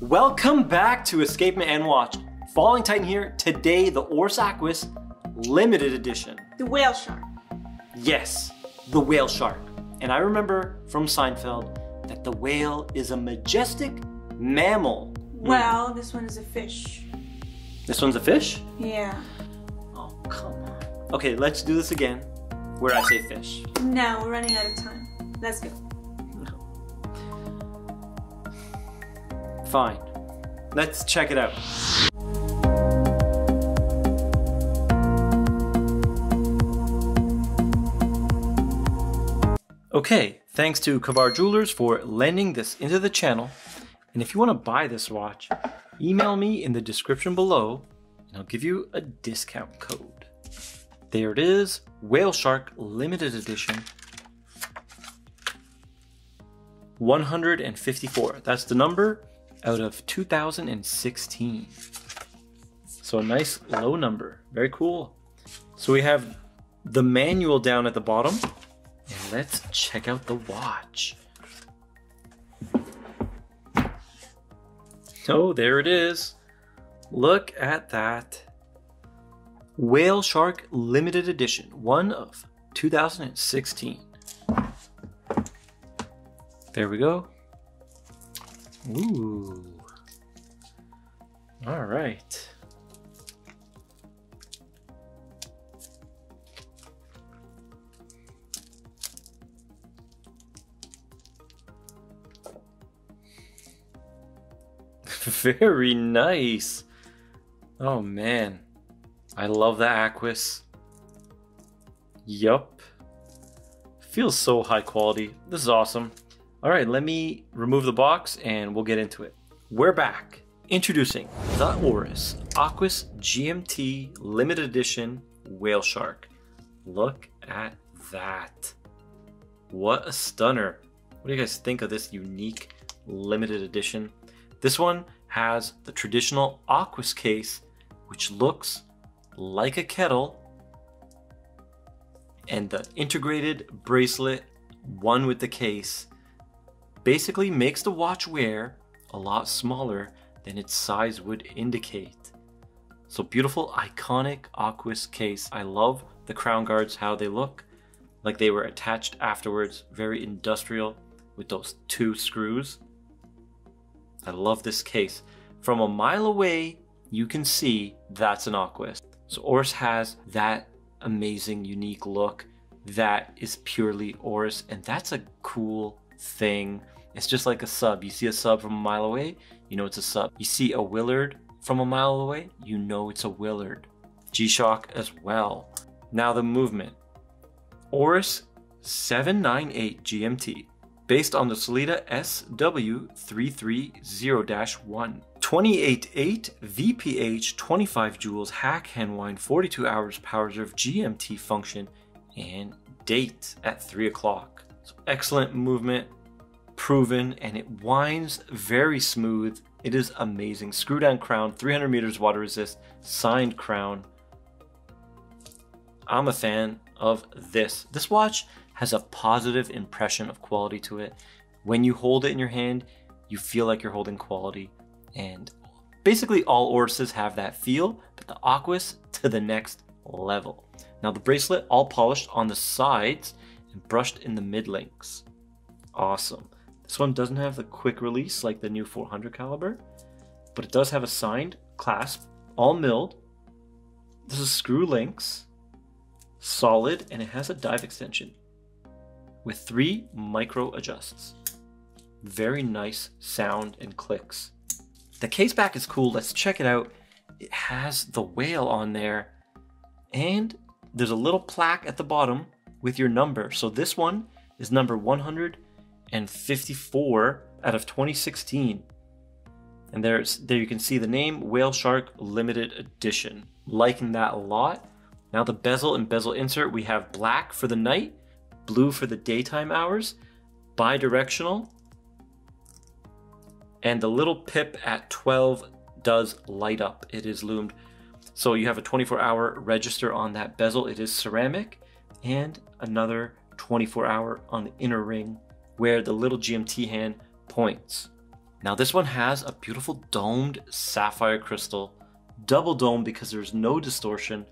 Welcome back to Escapement and Watch. Falling Titan here. Today, the Oris Aquis limited edition. The whale shark. Yes, the whale shark. And I remember from Seinfeld that the whale is a majestic mammal. Well, this one is a fish. This one's a fish? Yeah. Oh, come on. Okay, let's do this again where I say fish. No, we're running out of time. Let's go. Fine. Let's check it out. Okay, thanks to Kavar Jewelers for lending this into the channel. And if you want to buy this watch, email me in the description below and I'll give you a discount code. There it is, Whale Shark Limited Edition 154. That's the number out of 2016. So a nice low number, very cool. So we have the manual down at the bottom. And let's check out the watch. Oh, there it is. Look at that. Whale Shark Limited Edition, one of 2016. There we go. Ooh. All right. Very nice. Oh man, I love the Aquis. Yup. Feels so high quality. This is awesome. All right, let me remove the box and we'll get into it. We're back. Introducing the Oris Aquis GMT Limited Edition Whale Shark. Look at that. What a stunner. What do you guys think of this unique limited edition? This one has the traditional Aquis case, which looks like a kettle, and the integrated bracelet, one with the case, basically makes the watch wear a lot smaller than its size would indicate. So beautiful, iconic Aquis case. I love the crown guards, how they look, like they were attached afterwards, very industrial with those two screws. I love this case. From a mile away, you can see that's an Aquis. So Oris has that amazing, unique look that is purely Oris, and that's a cool thing. It's just like a sub. You see a sub from a mile away, you know it's a sub. You see a Willard from a mile away, you know it's a Willard. G-Shock as well. Now the movement. Oris 798 GMT. Based on the Sellita SW330-1. 28.8 VPH 25 joules hack hand wind 42 hours power reserve GMT function and date at 3 o'clock. So excellent movement, proven, and it winds very smooth. It is amazing. Screw down crown, 300 meters water resist, signed crown. I'm a fan of this. This watch has a positive impression of quality to it. When you hold it in your hand, you feel like you're holding quality. And basically all Orises have that feel, but the Aquis to the next level. Now the bracelet, all polished on the sides and brushed in the mid links. Awesome. This one doesn't have the quick release like the new 400 caliber, but it does have a signed clasp, all milled. This is screw links, solid, and it has a dive extension with 3 micro adjusts. Very nice sound and clicks. The case back is cool, let's check it out. It has the whale on there and there's a little plaque at the bottom with your number. So this one is number 154 out of 2016. And there you can see the name Whale Shark Limited Edition. Liking that a lot. Now the bezel and bezel insert, we have black for the night, blue for the daytime hours, bi-directional, and the little pip at 12 does light up. It is loomed. So you have a 24-hour register on that bezel. It is ceramic, and another 24-hour on the inner ring where the little GMT hand points. Now this one has a beautiful domed sapphire crystal, double dome because there's no distortion,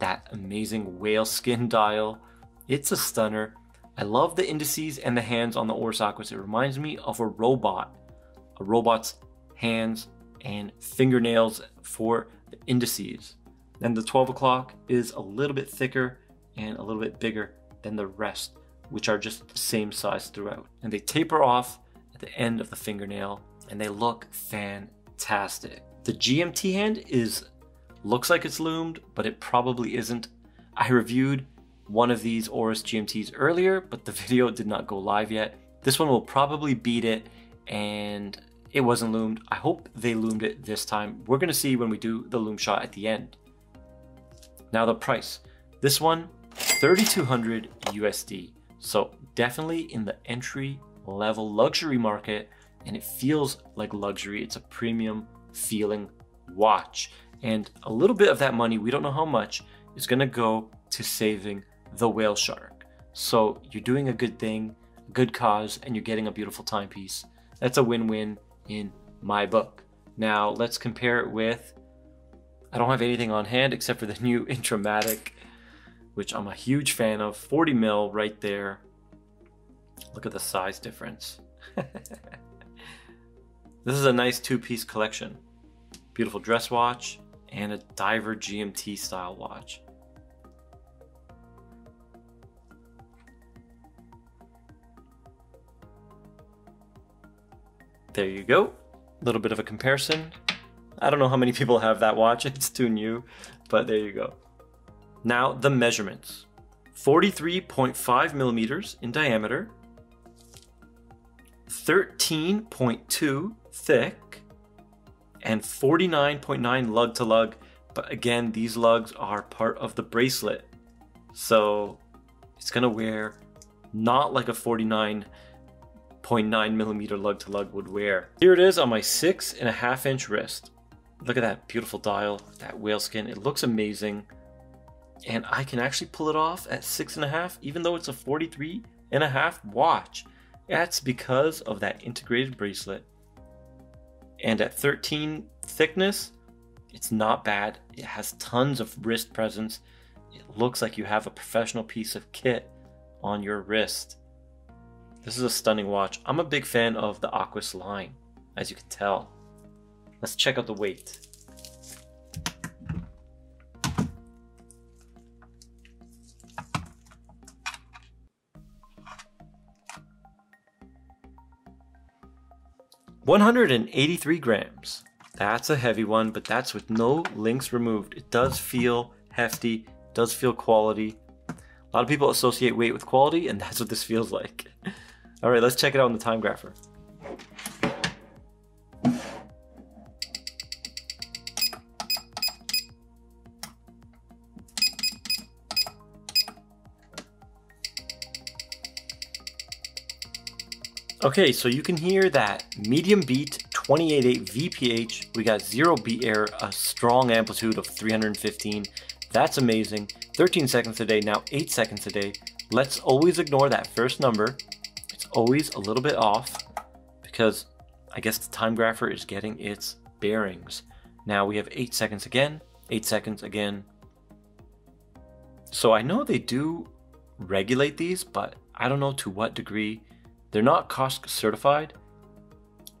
that amazing whale skin dial. It's a stunner. I love the indices and the hands on the Oris Aquis. It reminds me of a robot's hands and fingernails for the indices. Then the 12 o'clock is a little bit thicker and a little bit bigger than the rest, which are just the same size throughout. And they taper off at the end of the fingernail and they look fantastic. The GMT hand looks like it's loomed, but it probably isn't. I reviewed one of these Oris GMTs earlier, but the video did not go live yet. This one will probably beat it, and it wasn't loomed. I hope they loomed it this time. We're gonna see when we do the loom shot at the end. Now the price. This one, $3,200 USD. So definitely in the entry level luxury market, and it feels like luxury. It's a premium feeling watch. And a little bit of that money, we don't know how much, is gonna go to saving the whale shark. So you're doing a good thing, a good cause, and you're getting a beautiful timepiece. That's a win-win in my book. Now let's compare it with, I don't have anything on hand except for the new Intramatic, which I'm a huge fan of, 40 mil right there. Look at the size difference. This is a nice two-piece collection. Beautiful dress watch and a diver GMT style watch. There you go. A little bit of a comparison. I don't know how many people have that watch. It's too new, but there you go. Now the measurements. 43.5 millimeters in diameter, 13.2 thick, and 49.9 lug to lug. But again, these lugs are part of the bracelet. So it's gonna wear not like a 49.9 millimeter lug to lug would wear. Here it is on my 6.5 inch wrist. Look at that beautiful dial, that whale skin. It looks amazing. And I can actually pull it off at 6.5, even though it's a 43.5 watch. That's because of that integrated bracelet. And at 13 thickness, it's not bad. It has tons of wrist presence. It looks like you have a professional piece of kit on your wrist. This is a stunning watch. I'm a big fan of the Aquis line, as you can tell. Let's check out the weight. $183 grams. That's a heavy one, but that's with no links removed. It does feel hefty, does feel quality. A lot of people associate weight with quality, and that's what this feels like. All right, let's check it out on the Timegrapher. Okay, so you can hear that medium beat, 28.8 VPH. We got zero beat error, a strong amplitude of 315. That's amazing. 13 seconds a day, now 8 seconds a day. Let's always ignore that first number. It's always a little bit off because I guess the Timegrapher is getting its bearings. Now we have 8 seconds again, 8 seconds again. So I know they do regulate these, but I don't know to what degree. They're not COSC certified,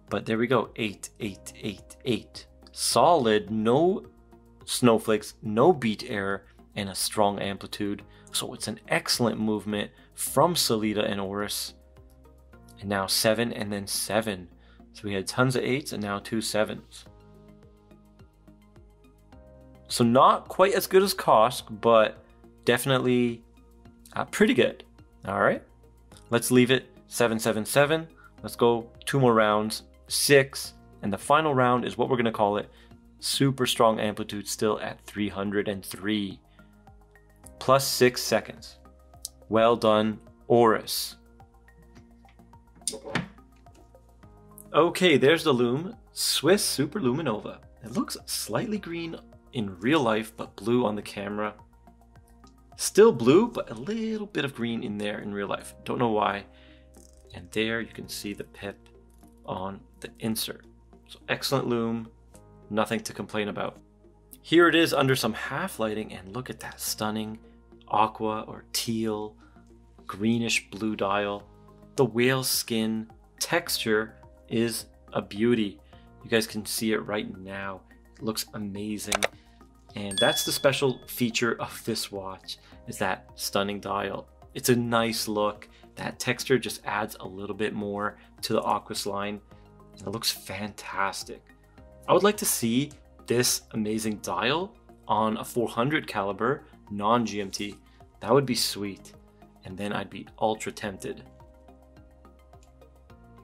but there we go, 8, 8, 8, 8. Solid, no snowflakes, no beat error, and a strong amplitude. So it's an excellent movement from Sellita and Oris. And now 7 and then 7. So we had tons of 8s and now 2 7s. So not quite as good as COSC, but definitely pretty good. All right, let's leave it. 7, 7, 7. Let's go 2 more rounds, 6, and the final round is what we're gonna call it. Super strong amplitude still at 303 plus 6 seconds. Well done, Oris. Okay, there's the loom, Swiss Super Luminova. It looks slightly green in real life, but blue on the camera. Still blue, but a little bit of green in there in real life. Don't know why. And there you can see the pip on the insert. So excellent lume, nothing to complain about. Here it is under some half lighting, and look at that stunning aqua or teal, greenish blue dial. The whale skin texture is a beauty. You guys can see it right now. It looks amazing. And that's the special feature of this watch, is that stunning dial. It's a nice look. That texture just adds a little bit more to the Aquis line. It looks fantastic. I would like to see this amazing dial on a 400 caliber non-GMT. That would be sweet. And then I'd be ultra tempted.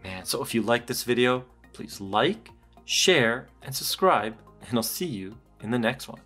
Man, so if you like this video, please like, share, and subscribe, and I'll see you in the next one.